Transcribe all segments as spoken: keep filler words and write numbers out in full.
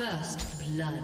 First blood.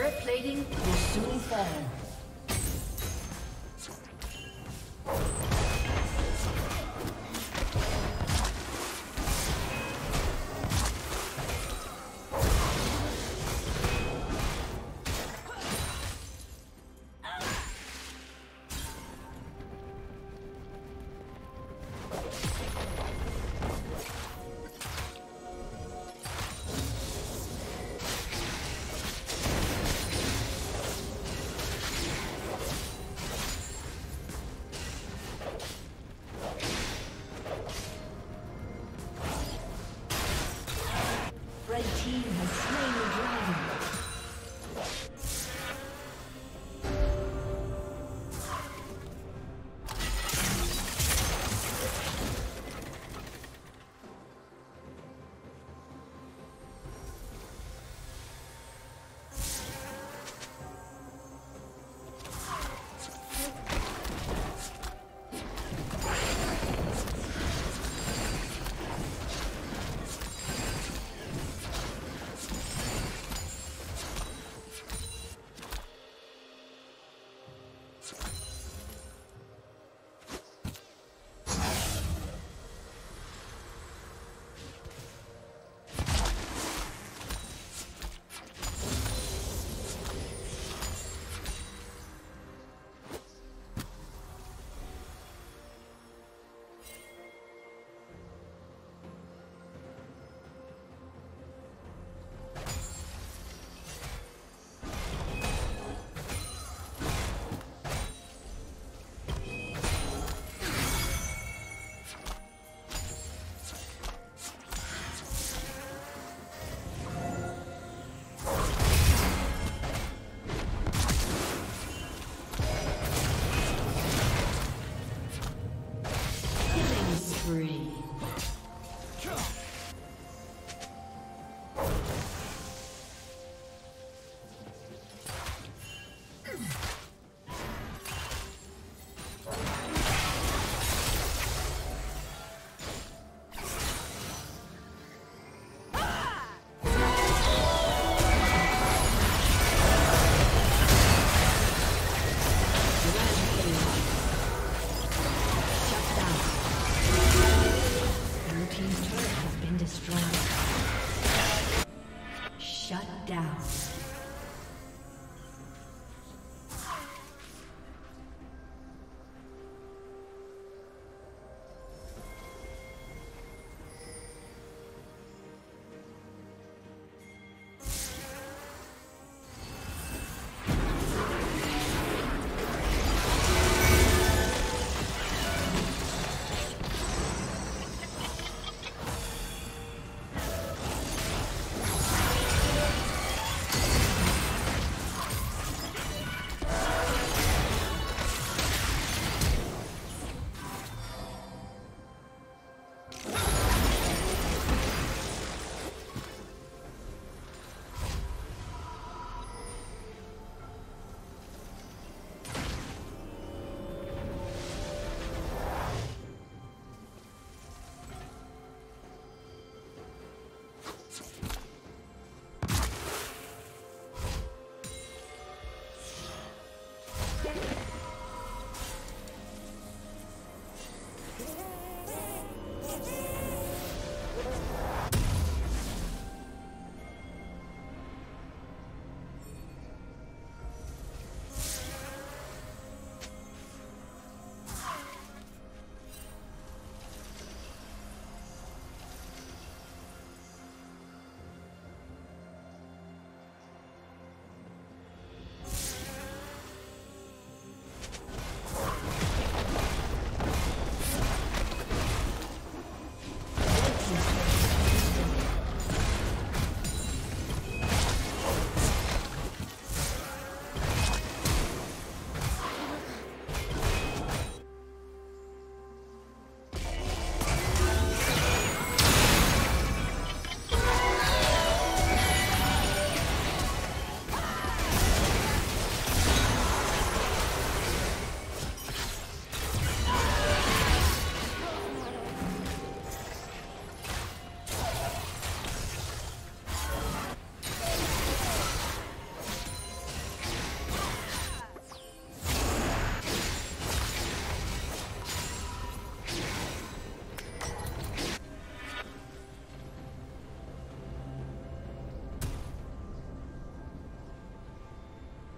Turret plating will soon fall.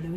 Blue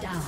Down.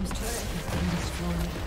team's turret has been destroyed.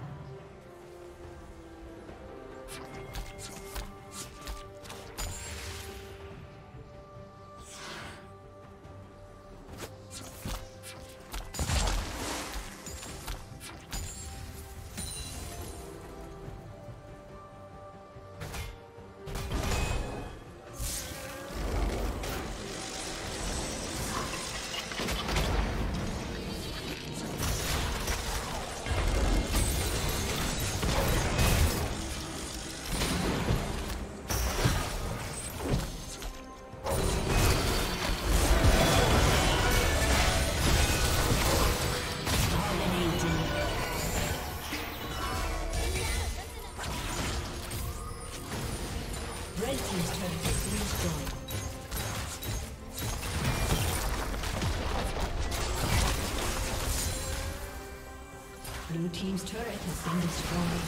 Blue team's turret has been destroyed.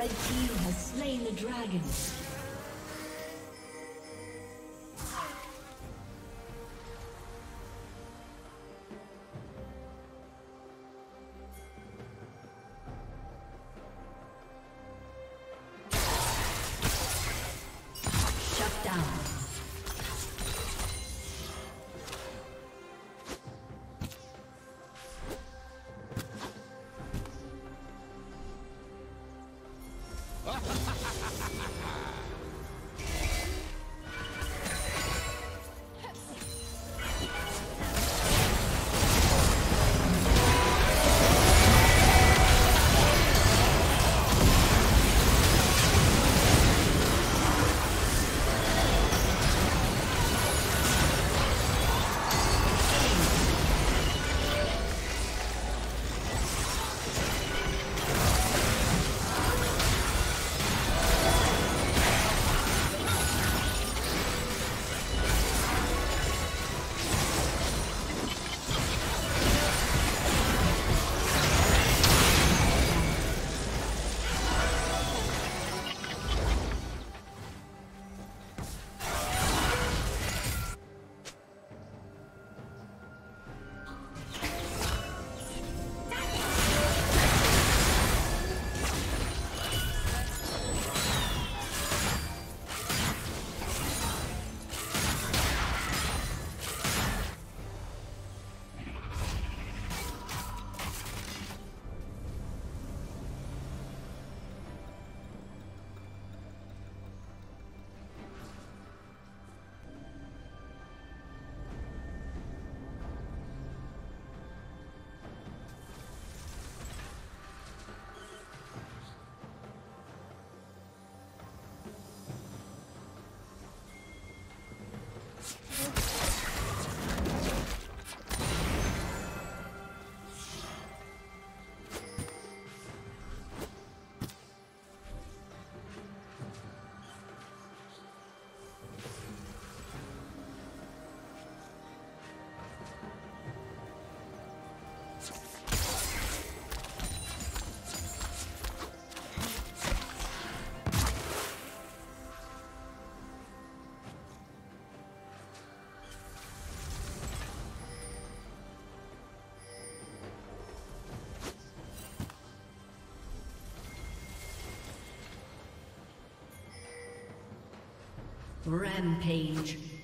Red team has slain the dragon. Rampage.